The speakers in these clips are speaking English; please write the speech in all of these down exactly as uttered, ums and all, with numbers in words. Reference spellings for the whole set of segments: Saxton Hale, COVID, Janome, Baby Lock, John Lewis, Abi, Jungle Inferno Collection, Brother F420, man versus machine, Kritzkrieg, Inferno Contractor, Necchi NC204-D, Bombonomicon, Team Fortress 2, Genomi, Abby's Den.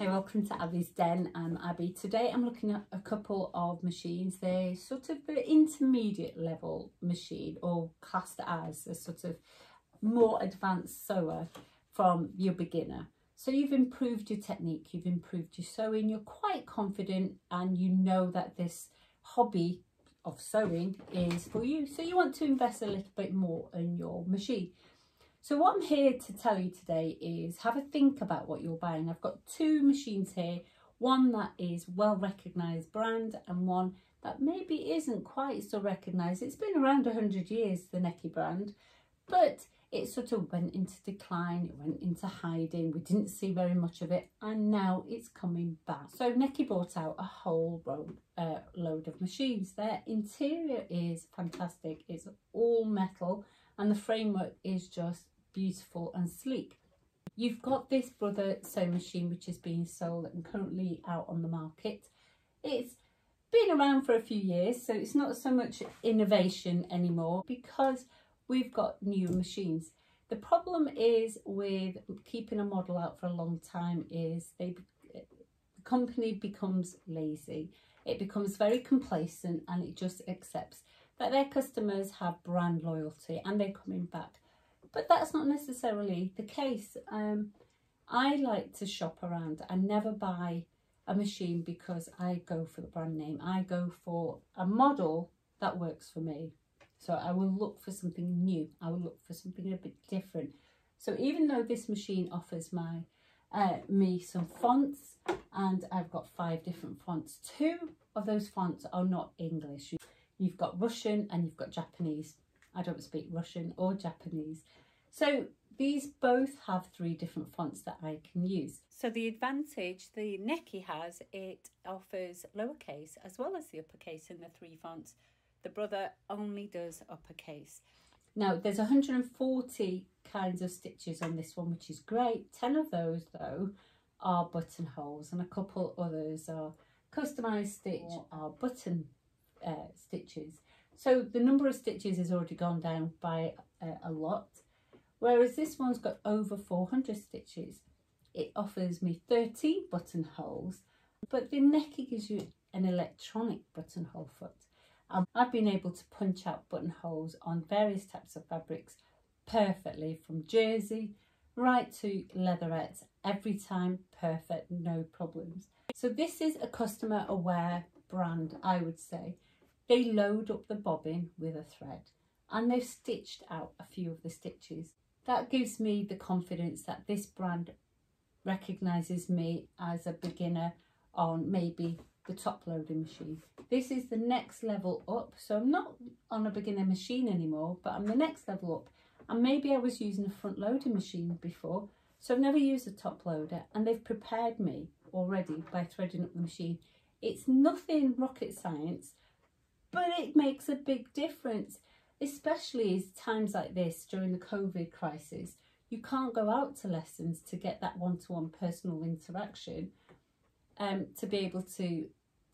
Hey, welcome to Abby's Den. I'm Abby. Today I'm looking at a couple of machines. They're sort of the intermediate level machine, or classed as a sort of more advanced sewer from your beginner. So you've improved your technique, you've improved your sewing, you're quite confident and you know that this hobby of sewing is for you. So you want to invest a little bit more in your machine. So what I'm here to tell you today is have a think about what you're buying. I've got two machines here, one that is well recognised brand and one that maybe isn't quite so recognised. It's been around a hundred years, the Necchi brand, but it sort of went into decline, it went into hiding, we didn't see very much of it, and now it's coming back. So Necchi bought out a whole road, uh, load of machines. Their interior is fantastic, it's all metal and the framework is just beautiful and sleek. You've got this Brother sewing machine which is being sold and currently out on the market. It's been around for a few years, so it's not so much innovation anymore because we've got new machines. The problem is with keeping a model out for a long time is they, the company becomes lazy. It becomes very complacent and it just accepts that their customers have brand loyalty and they're coming back. But that's not necessarily the case. Um, I like to shop around. I never buy a machine because I go for the brand name. I go for a model that works for me. So I will look for something new. I will look for something a bit different. So even though this machine offers my uh, me some fonts, and I've got five different fonts, two of those fonts are not English. You've got Russian and you've got Japanese. I don't speak Russian or Japanese. So these both have three different fonts that I can use. So the advantage the Necchi has, it offers lowercase as well as the uppercase in the three fonts. The Brother only does uppercase. Now there's a hundred and forty kinds of stitches on this one, which is great. ten of those though are buttonholes and a couple others are customised stitch or are button uh, stitches. So the number of stitches has already gone down by uh, a lot, whereas this one's got over four hundred stitches. It offers me thirteen buttonholes, but the Necchi gives you an electronic buttonhole foot. Um, I've been able to punch out buttonholes on various types of fabrics perfectly, from jersey right to leatherettes, every time perfect, no problems. So this is a customer aware brand, I would say. They load up the bobbin with a thread and they've stitched out a few of the stitches. That gives me the confidence that this brand recognises me as a beginner on maybe the top loading machine. This is the next level up, so I'm not on a beginner machine anymore, but I'm the next level up, and maybe I was using a front loading machine before, so I've never used a top loader, and they've prepared me already by threading up the machine. It's nothing rocket science, but it makes a big difference, especially in times like this during the COVID crisis. You can't go out to lessons to get that one-to-one personal interaction, um, to be able to,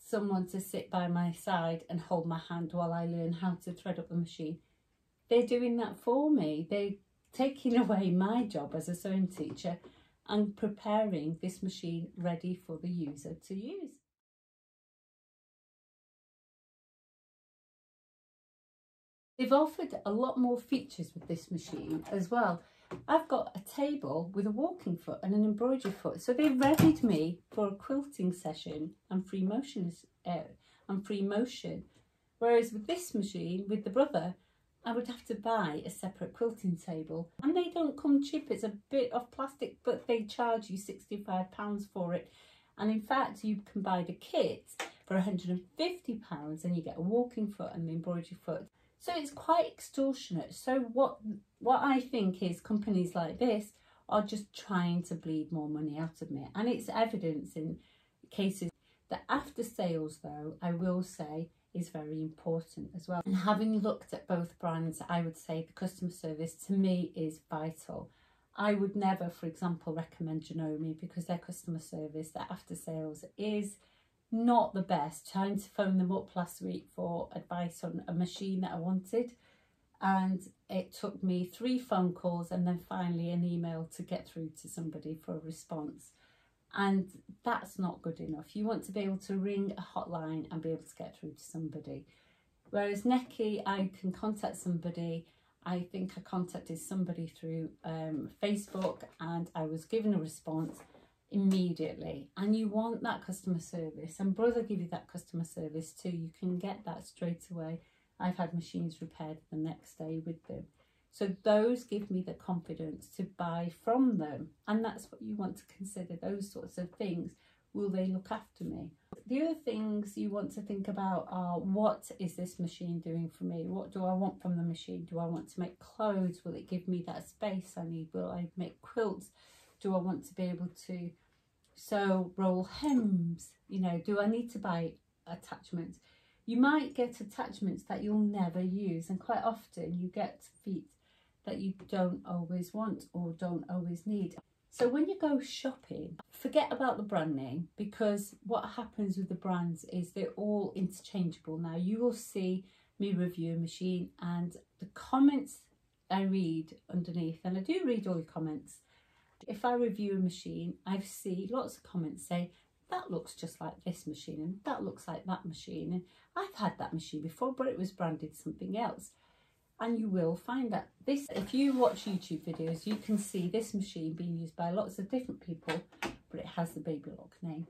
someone to sit by my side and hold my hand while I learn how to thread up the machine. They're doing that for me. They're taking away my job as a sewing teacher and preparing this machine ready for the user to use. They've offered a lot more features with this machine as well. I've got a table with a walking foot and an embroidery foot, so they've readied me for a quilting session and free motion, uh, and free motion. Whereas with this machine, with the Brother, I would have to buy a separate quilting table, and they don't come cheap. It's a bit of plastic, but they charge you sixty-five pounds for it, and in fact you can buy the kit for a hundred and fifty pounds and you get a walking foot and an embroidery foot. So it's quite extortionate. So what what I think is companies like this are just trying to bleed more money out of me. And it's evidence in cases. The after sales though, I will say, is very important as well. And having looked at both brands, I would say the customer service to me is vital. I would never, for example, recommend Genomi because their customer service, their after sales is not the best. Trying to phone them up last week for advice on a machine that I wanted, and it took me three phone calls and then finally an email to get through to somebody for a response. and that's not good enough. You want to be able to ring a hotline and be able to get through to somebody. Whereas Necchi, I can contact somebody. I think I contacted somebody through um, Facebook and I was given a response immediately. And you want that customer service, and Brother give you that customer service too. You can get that straight away. I've had machines repaired the next day with them. So those give me the confidence to buy from them. And that's what you want to consider, those sorts of things. Will they look after me? The other things you want to think about are, what is this machine doing for me? What do I want from the machine? Do I want to make clothes? Will it give me that space I need? Will I make quilts? Do I want to be able to sew roll hems? You know, do I need to buy attachments? You might get attachments that you'll never use, and quite often you get feet that you don't always want or don't always need. So when you go shopping, forget about the brand name, because what happens with the brands is they're all interchangeable. Now you will see me review a machine and the comments I read underneath, and I do read all the comments. If I review a machine, I see lots of comments say, that looks just like this machine, and that looks like that machine, and I've had that machine before but it was branded something else. And you will find that this, if you watch YouTube videos, you can see this machine being used by lots of different people, but it has the Baby Lock name.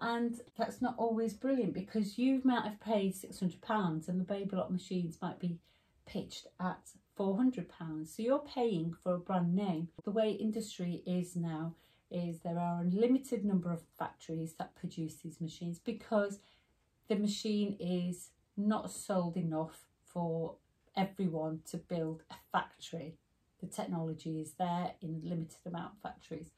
And that's not always brilliant, because you might have paid six hundred pounds and the Baby Lock machines might be pitched at four hundred pounds. So you're paying for a brand name. The way industry is now is there are a limited number of factories that produce these machines, because the machine is not sold enough for everyone to build a factory. The technology is there in a limited amount of factories.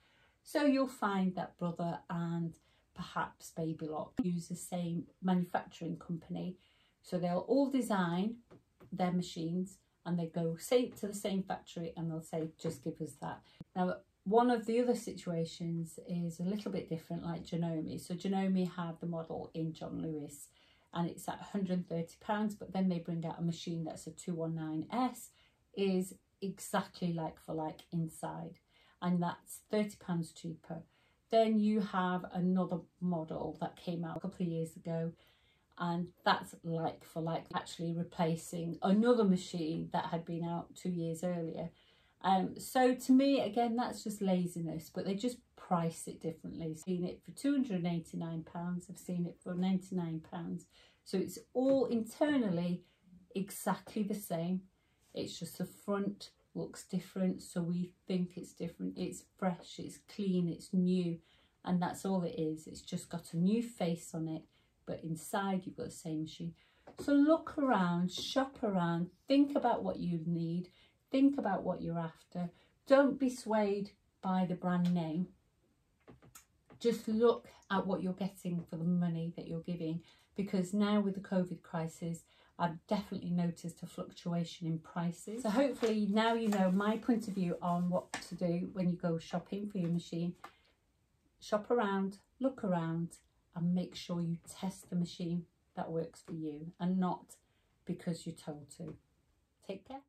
So you'll find that Brother and perhaps Baby Lock use the same manufacturing company. So they'll all design their machines and they go say to the same factory and they'll say, just give us that. Now, one of the other situations is a little bit different, like Janome. So Janome have the model in John Lewis, and it's at one hundred and thirty pounds, but then they bring out a machine that's a two one nine S, is exactly like for like inside, and that's thirty pounds cheaper. Then you have another model that came out a couple of years ago, and that's like for like, actually replacing another machine that had been out two years earlier. Um, so to me, again, that's just laziness, but they just price it differently. I've seen it for two hundred and eighty-nine pounds, I've seen it for ninety-nine pounds. So it's all internally exactly the same. It's just the front looks different, so we think it's different. It's fresh, it's clean, it's new, and that's all it is. It's just got a new face on it, but inside you've got the same machine. So look around, shop around, think about what you need. Think about what you're after. Don't be swayed by the brand name. Just look at what you're getting for the money that you're giving, because now with the COVID crisis, I've definitely noticed a fluctuation in prices. So hopefully now you know my point of view on what to do when you go shopping for your machine. Shop around, look around, and make sure you test the machine that works for you, and not because you're told to. Take care.